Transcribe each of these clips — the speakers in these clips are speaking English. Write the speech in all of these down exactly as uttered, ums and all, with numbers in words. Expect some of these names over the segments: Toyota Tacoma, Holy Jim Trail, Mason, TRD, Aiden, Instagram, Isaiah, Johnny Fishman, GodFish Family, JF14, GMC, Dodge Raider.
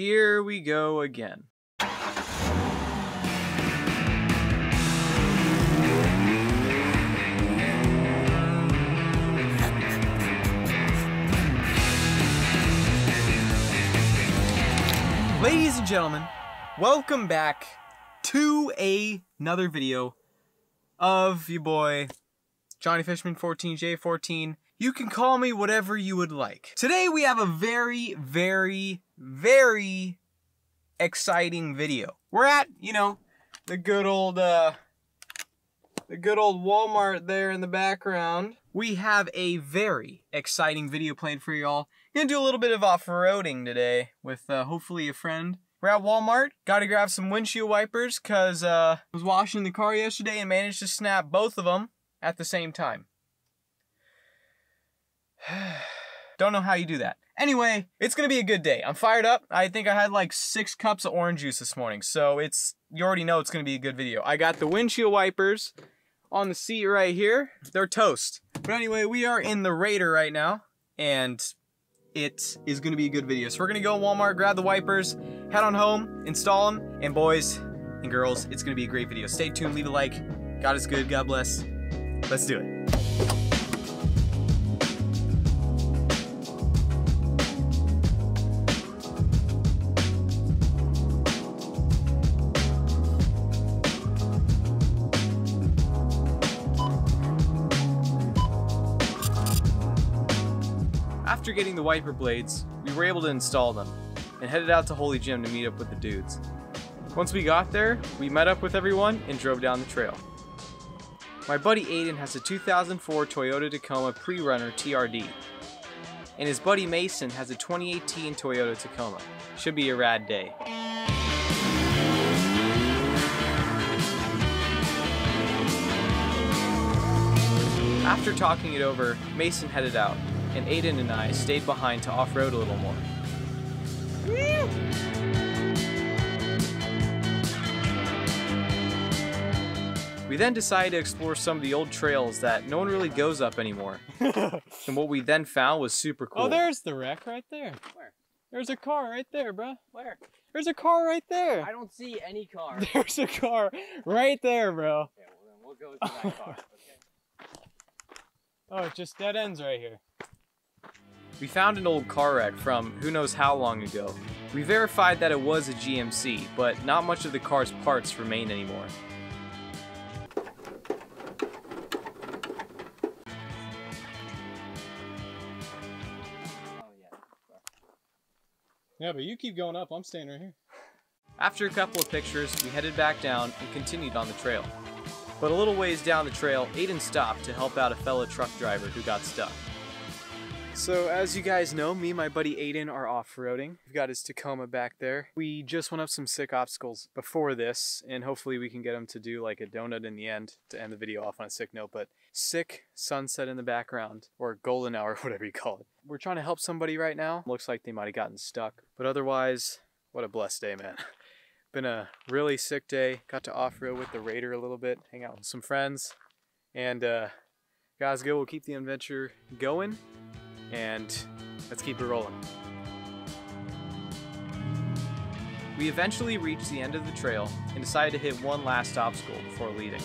Here we go again. Ladies and gentlemen, welcome back to a, another video of your boy, Johnny Fishman fourteen J fourteen. You can call me whatever you would like. Today we have a very, very, very exciting video. We're at, you know, the good old, uh, the good old Walmart there in the background. We have a very exciting video planned for y'all. Gonna do a little bit of off-roading today with, uh, hopefully a friend. We're at Walmart, gotta grab some windshield wipers cause, uh, I was washing the car yesterday and managed to snap both of them at the same time. Don't know how you do that. Anyway, it's gonna be a good day. I'm fired up. I think I had like six cups of orange juice this morning, so it's, you already know it's gonna be a good video. I got the windshield wipers on the seat right here. They're toast. But anyway, we are in the Raider right now, and it is gonna be a good video. So we're gonna go to Walmart, grab the wipers, head on home, install them, and boys and girls, it's gonna be a great video. Stay tuned, leave a like. God is good, God bless. Let's do it. After getting the wiper blades, we were able to install them and headed out to Holy Jim to meet up with the dudes. Once we got there, we met up with everyone and drove down the trail. My buddy Aiden has a two thousand four Toyota Tacoma pre-runner T R D, and his buddy Mason has a twenty eighteen Toyota Tacoma. Should be a rad day. After talking it over, Mason headed out, and Aiden and I stayed behind to off-road a little more. Woo! We then decided to explore some of the old trails that no one really goes up anymore. And what we then found was super cool. Oh, there's the wreck right there. Where? There's a car right there, bruh. Where? There's a car right there. I don't see any car. There's a car right there, bro. Yeah, well then we'll go to that car, okay? Oh, it just dead ends right here. We found an old car wreck from who knows how long ago. We verified that it was a G M C, but not much of the car's parts remain anymore. Yeah, but you keep going up, I'm staying right here. After a couple of pictures, we headed back down and continued on the trail. But a little ways down the trail, Aiden stopped to help out a fellow truck driver who got stuck. So as you guys know, me and my buddy Aiden are off-roading. We've got his Tacoma back there. We just went up some sick obstacles before this, and hopefully we can get him to do like a donut in the end to end the video off on a sick note, but sick sunset in the background, or golden hour, whatever you call it. We're trying to help somebody right now. Looks like they might have gotten stuck, but otherwise, what a blessed day, man. Been a really sick day. Got to off-road with the Raider a little bit, hang out with some friends, and uh, guys, go, we'll keep the adventure going, and let's keep it rolling. We eventually reached the end of the trail and decided to hit one last obstacle before leaving.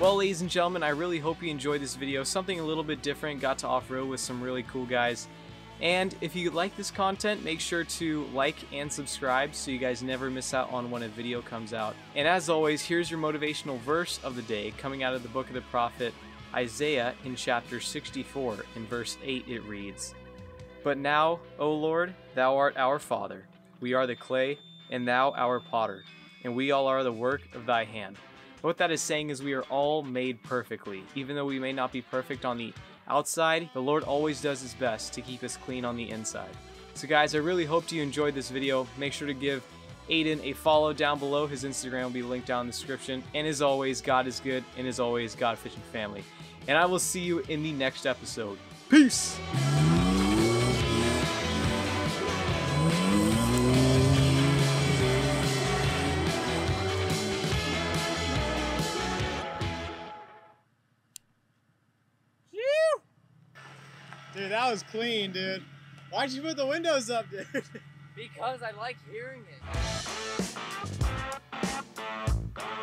Well, ladies and gentlemen, I really hope you enjoyed this video. Something a little bit different, got to off-road with some really cool guys. And if you like this content, make sure to like and subscribe so you guys never miss out on when a video comes out. And as always, here's your motivational verse of the day coming out of the book of the prophet Isaiah in chapter sixty-four. In verse eight it reads, "But now, O Lord, thou art our Father. We are the clay, and thou our potter, and we all are the work of thy hand." What that is saying is we are all made perfectly. Even though we may not be perfect on the outside, the Lord always does his best to keep us clean on the inside. So guys, I really hope you enjoyed this video. Make sure to give Aiden a follow down below. His Instagram will be linked down in the description. And as always, God is good. And as always, GodFish Family. And I will see you in the next episode. Peace! Dude, that was clean, dude. Why'd you put the windows up, dude? Because I like hearing it.